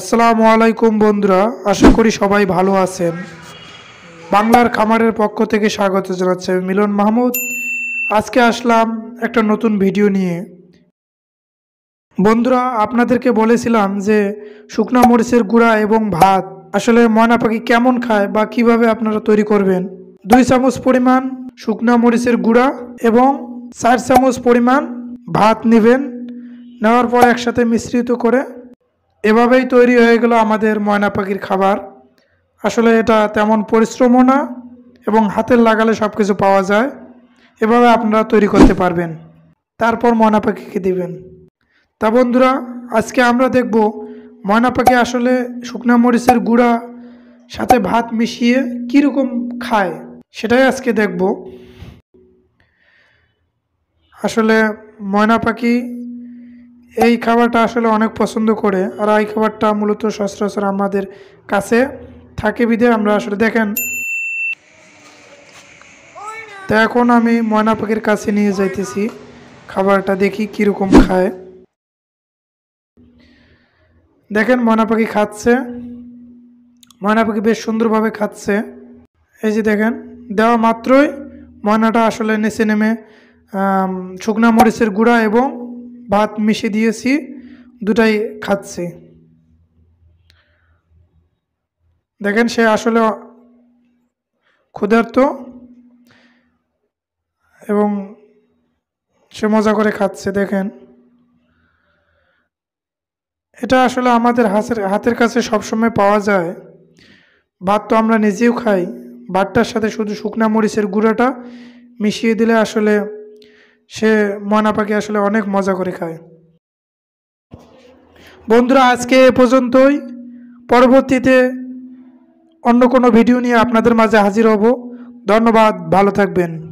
আসসালামু আলাইকুম বন্ধুরা, আশা করি সবাই ভালো আছেন। বাংলার খামারের পক্ষ থেকে স্বাগত জানাচ্ছি আমি মিলন মাহমুদ। আজকে আসলাম একটা নতুন ভিডিও নিয়ে। বন্ধুরা, আপনাদেরকে বলেছিলাম যে শুকনা মরিচের গুঁড়া এবং ভাত আসলে ময়না পাখি কেমন খায় বা কিভাবে আপনারা তৈরি করবেন। 2 চামচ পরিমাণ শুকনা মরিচের গুঁড়া এবং 4 চামচ পরিমাণ ভাত নেবেন। নেওয়ার পর একসাথে মিশ্রিত করে এভাবেই তৈরি হয়ে গেল আমাদের ময়না পাখির খাবার। আসলে এটা তেমন পরিশ্রমও না এবং হাতের লাগালে সব কিছু পাওয়া যায়। এভাবে আপনারা তৈরি করতে পারবেন, তারপর ময়না পাখিকে দিবেন। তা বন্ধুরা, আজকে আমরা দেখব ময়না পাখি আসলে শুকনা মরিচের গুঁড়া সাথে ভাত মিশিয়ে কীরকম খায়, সেটাই আজকে দেখব। আসলে ময়না পাখি এই খাবারটা আসলে অনেক পছন্দ করে, আর এই খাবারটা মূলত সচরাচর আমাদের কাছে থাকে বিধে আমরা আসলে দেখেন। তো এখন আমি ময়না পাখির কাছে নিয়ে যাইতেছি, খাবারটা দেখি কীরকম খায়। দেখেন ময়না পাখি খাচ্ছে, ময়না পাখি বেশ সুন্দরভাবে খাচ্ছে। এই যে দেখেন, দেওয়া মাত্রই ময়নাটা আসলে নিচে নেমে শুকনা মরিচের গুঁড়া এবং ভাত মিশিয়ে দিয়েছি, দুটাই খাচ্ছে। দেখেন সে আসলে ক্ষুধার্ত এবং সে মজা করে খাচ্ছে। দেখেন, এটা আসলে আমাদের হাতের কাছে সবসময় পাওয়া যায়। ভাত তো আমরা নিজেও খাই, ভাতটার সাথে শুধু শুকনা মরিচের গুঁড়াটা মিশিয়ে দিলে আসলে সে ময়না পাখি আসলে অনেক মজা করে খায়। বন্ধুরা, আজকে এ পর্যন্তই। পরবর্তীতে অন্য কোনো ভিডিও নিয়ে আপনাদের মাঝে হাজির হব। ধন্যবাদ, ভালো থাকবেন।